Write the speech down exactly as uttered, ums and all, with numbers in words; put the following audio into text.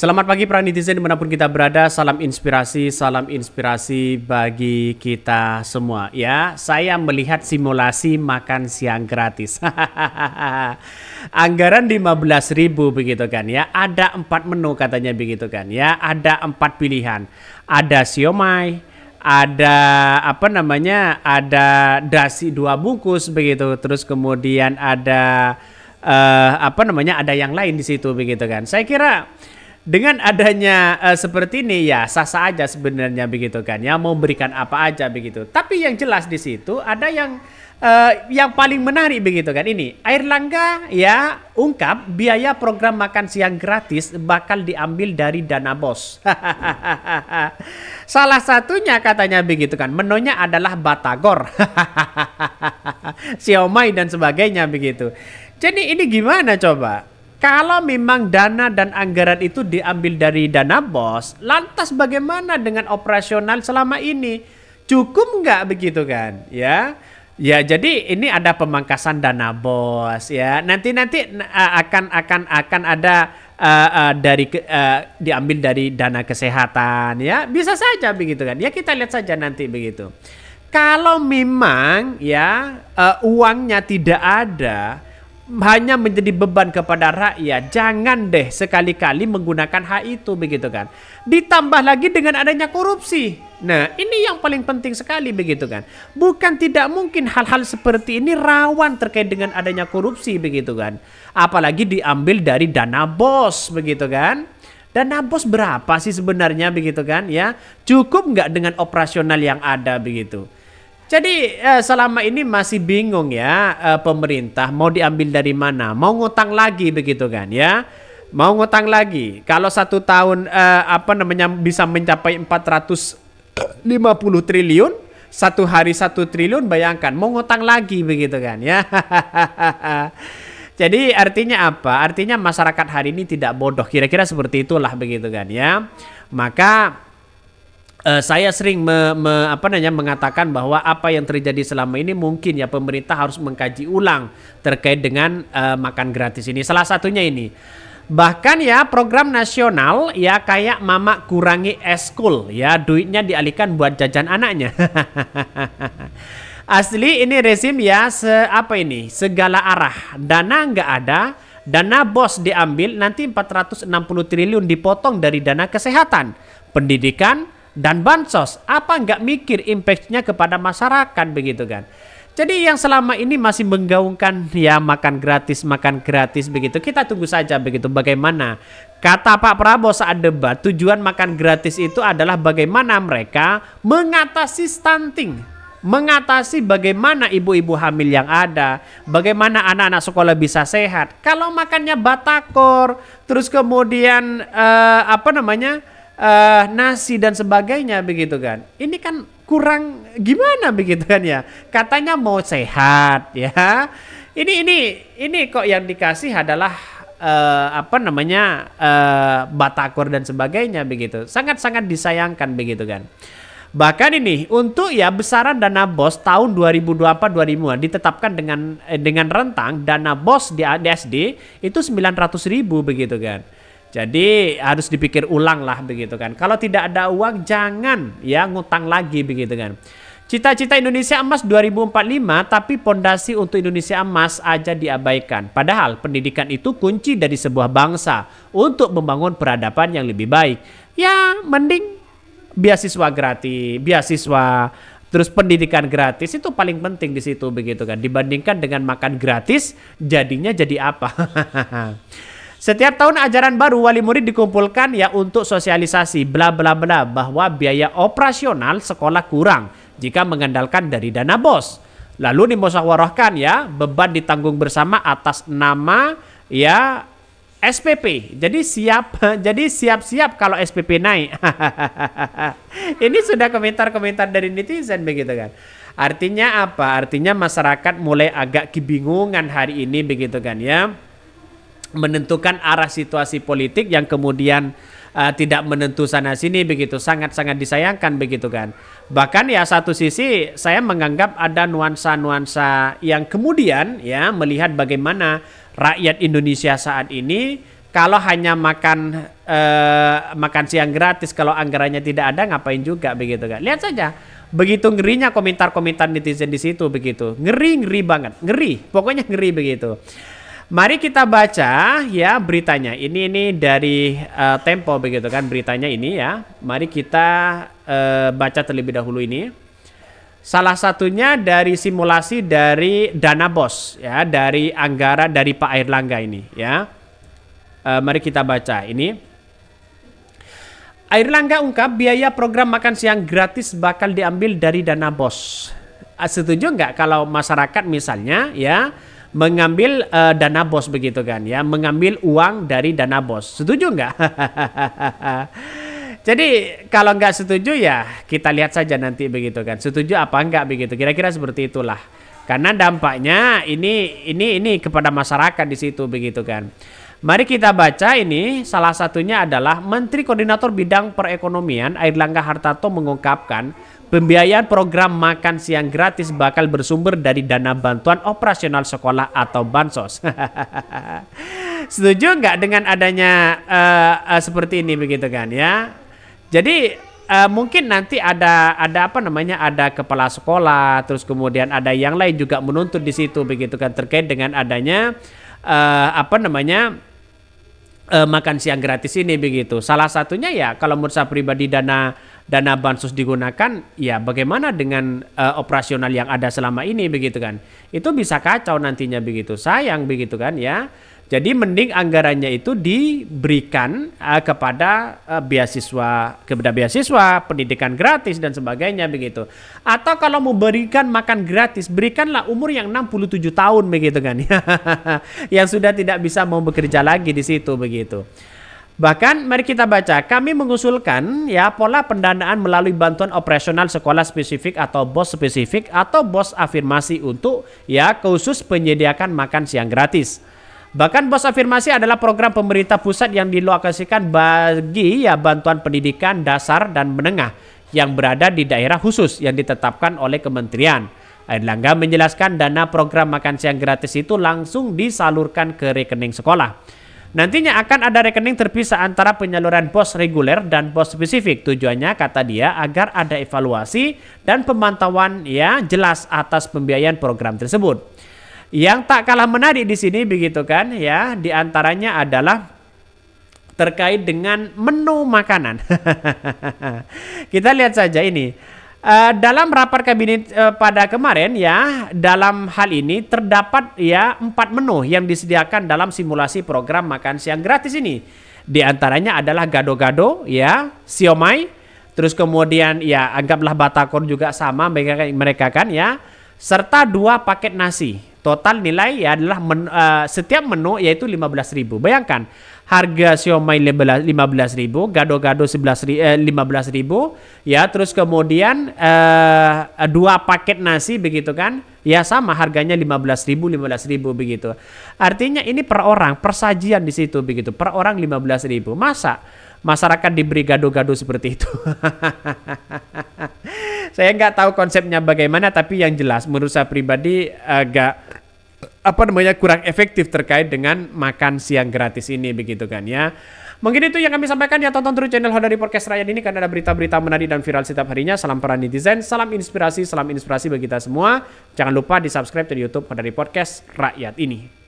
Selamat pagi para netizen dimanapun kita berada, salam inspirasi, salam inspirasi bagi kita semua ya. Saya melihat simulasi makan siang gratis. Anggaran lima belas ribu begitu kan ya, ada empat menu katanya begitu kan ya, ada empat pilihan, ada siomay, ada apa namanya, ada dasi dua bungkus begitu, terus kemudian ada uh, apa namanya, ada yang lain di situ begitu kan. Saya kira dengan adanya uh, seperti ini ya sah-sah aja sebenarnya begitu kan ya, mau berikan apa aja begitu. Tapi yang jelas di situ ada yang uh, yang paling menarik begitu kan, ini Airlangga ya ungkap biaya program makan siang gratis bakal diambil dari dana bos. Salah satunya katanya begitu kan, menunya adalah batagor, siomay dan sebagainya begitu. Jadi ini gimana coba? Kalau memang dana dan anggaran itu diambil dari dana bos, lantas bagaimana dengan operasional selama ini? Cukup nggak begitu kan? Ya, ya jadi ini ada pemangkasan dana bos ya. Nanti nanti akan akan akan ada uh, uh, dari uh, diambil dari dana kesehatan ya. Bisa saja begitu kan? Ya kita lihat saja nanti begitu. Kalau memang ya uh, uangnya tidak ada, hanya menjadi beban kepada rakyat, jangan deh sekali-kali menggunakan hak itu begitu kan. Ditambah lagi dengan adanya korupsi. Nah ini yang paling penting sekali begitu kan. Bukan tidak mungkin hal-hal seperti ini rawan terkait dengan adanya korupsi begitu kan. Apalagi diambil dari dana bos begitu kan. Dana bos berapa sih sebenarnya begitu kan ya. Cukup nggak dengan operasional yang ada begitu. Jadi selama ini masih bingung ya pemerintah mau diambil dari mana, mau ngutang lagi begitu kan ya, mau ngutang lagi. Kalau satu tahun apa namanya bisa mencapai empat ratus lima puluh triliun, satu hari satu triliun, bayangkan mau ngutang lagi begitu kan ya. Jadi artinya apa? Artinya masyarakat hari ini tidak bodoh, kira-kira seperti itulah begitu kan ya. Maka Uh, saya sering me, me, apa namanya, mengatakan bahwa apa yang terjadi selama ini mungkin ya pemerintah harus mengkaji ulang terkait dengan uh, makan gratis ini. Salah satunya ini. Bahkan ya program nasional ya kayak Mama Kurangi Eskul ya, duitnya dialihkan buat jajan anaknya. Asli ini rezim ya se, apa ini segala arah, dana nggak ada. Dana bos diambil, nanti empat ratus enam puluh triliun dipotong dari dana kesehatan, pendidikan dan bansos. Apa nggak mikir impactnya kepada masyarakat begitu kan. Jadi yang selama ini masih menggaungkan ya makan gratis, makan gratis begitu, kita tunggu saja begitu bagaimana. Kata Pak Prabowo saat debat, tujuan makan gratis itu adalah bagaimana mereka mengatasi stunting, mengatasi bagaimana ibu-ibu hamil yang ada, bagaimana anak-anak sekolah bisa sehat. Kalau makannya batagor, terus kemudian eh, apa namanya Uh, nasi dan sebagainya begitu kan. Ini kan kurang gimana begitu kan ya. Katanya mau sehat ya. Ini ini ini kok yang dikasih adalah uh, apa namanya uh, batagor dan sebagainya begitu. Sangat-sangat disayangkan begitu kan. Bahkan ini untuk ya besaran dana bos tahun dua ribu dua puluh empat dua ribu lima ditetapkan dengan dengan rentang dana bos di A D S D itu sembilan ratus ribu begitu kan. Jadi harus dipikir ulang lah begitu kan. Kalau tidak ada uang jangan ya ngutang lagi begitu kan. Cita-cita Indonesia Emas dua ribu empat puluh lima, tapi pondasi untuk Indonesia Emas aja diabaikan. Padahal pendidikan itu kunci dari sebuah bangsa untuk membangun peradaban yang lebih baik. Ya mending beasiswa gratis, beasiswa terus pendidikan gratis itu paling penting di situ begitu kan. Dibandingkan dengan makan gratis jadinya jadi apa? Setiap tahun ajaran baru wali murid dikumpulkan ya untuk sosialisasi bla bla bla bahwa biaya operasional sekolah kurang jika mengandalkan dari dana bos. Lalu dimusyawarahkan ya beban ditanggung bersama atas nama ya S P P. Jadi siap jadi siap-siap kalau S P P naik. Ini sudah komentar-komentar dari netizen begitu kan. Artinya apa? Artinya masyarakat mulai agak kebingungan hari ini begitu kan ya. Menentukan arah situasi politik yang kemudian uh, tidak menentu sana sini begitu, sangat-sangat disayangkan begitu kan. Bahkan ya satu sisi saya menganggap ada nuansa-nuansa yang kemudian ya melihat bagaimana rakyat Indonesia saat ini Kalau hanya makan eh, makan siang gratis, kalau anggarannya tidak ada, ngapain juga begitu kan? Lihat saja, begitu ngerinya komentar-komentar netizen di situ begitu, ngeri ngeri banget, ngeri, pokoknya ngeri begitu. Mari kita baca ya beritanya. Ini ini dari eh, Tempo begitu kan, beritanya ini ya. Mari kita eh, baca terlebih dahulu ini. Salah satunya dari simulasi dari Dana Bos ya, dari anggaran dari Pak Airlangga ini ya. Uh, mari kita baca ini. Airlangga ungkap biaya program makan siang gratis bakal diambil dari dana bos. Uh, setuju nggak kalau masyarakat misalnya ya mengambil uh, dana bos begitu kan ya, mengambil uang dari dana bos? Setuju nggak? Jadi kalau nggak setuju ya kita lihat saja nanti begitu kan. Setuju apa nggak begitu? Kira-kira seperti itulah. Karena dampaknya ini ini ini kepada masyarakat di situ begitu kan. Mari kita baca ini, salah satunya adalah Menteri Koordinator Bidang Perekonomian Airlangga Hartarto mengungkapkan pembiayaan program makan siang gratis bakal bersumber dari dana bantuan operasional sekolah atau bansos. Setuju nggak dengan adanya uh, uh, seperti ini begitu kan ya? Jadi uh, mungkin nanti ada ada apa namanya ada kepala sekolah, terus kemudian ada yang lain juga menuntut di situ begitu kan terkait dengan adanya uh, apa namanya? Uh, makan siang gratis ini begitu. Salah satunya ya kalau menurut saya pribadi dana dana bansos digunakan ya bagaimana dengan uh, operasional yang ada selama ini begitu kan. Itu bisa kacau nantinya begitu. Sayang begitu kan ya. Jadi mending anggarannya itu diberikan uh, kepada uh, beasiswa, kepada beasiswa, pendidikan gratis dan sebagainya begitu. Atau kalau mau berikan makan gratis, berikanlah umur yang enam puluh tujuh tahun begitu kan. Yang sudah tidak bisa mau bekerja lagi di situ begitu. Bahkan mari kita baca, kami mengusulkan ya pola pendanaan melalui bantuan operasional sekolah spesifik atau BOS spesifik atau BOS afirmasi untuk ya khusus penyediakan makan siang gratis. Bahkan BOS afirmasi adalah program pemerintah pusat yang dilokasikan bagi ya bantuan pendidikan dasar dan menengah yang berada di daerah khusus yang ditetapkan oleh kementerian. Airlangga menjelaskan dana program makan siang gratis itu langsung disalurkan ke rekening sekolah. Nantinya akan ada rekening terpisah antara penyaluran BOS reguler dan BOS spesifik. Tujuannya kata dia agar ada evaluasi dan pemantauan ya jelas atas pembiayaan program tersebut. Yang tak kalah menarik di sini begitu kan ya, diantaranya adalah terkait dengan menu makanan. Kita lihat saja ini uh, dalam rapat kabinet uh, pada kemarin ya, dalam hal ini terdapat ya empat menu yang disediakan dalam simulasi program makan siang gratis ini. Diantaranya adalah gado-gado ya, siomay, terus kemudian ya anggaplah batakor juga sama mereka, mereka kan ya, serta dua paket nasi. Total nilai ya adalah men, uh, setiap menu yaitu lima belas ribu. Bayangkan harga siomay lima belas ribu, gado-gado sebelas ribu, lima belas ribu ya, terus kemudian uh, dua paket nasi begitu kan. Ya sama harganya lima belas ribu, lima belas ribu begitu. Artinya ini per orang, persajian di situ begitu. Per orang lima belas ribu. Masa masyarakat diberi gado-gado seperti itu? Saya nggak tahu konsepnya bagaimana, tapi yang jelas menurut saya pribadi agak apa namanya kurang efektif terkait dengan makan siang gratis ini begitu kan ya. Mungkin itu yang kami sampaikan ya, tonton terus channel Hodari Podcast Rakyat ini karena ada berita-berita menarik dan viral setiap harinya. Salam para netizen, salam inspirasi, salam inspirasi bagi kita semua. Jangan lupa di subscribe di YouTube Hodari Podcast Rakyat ini.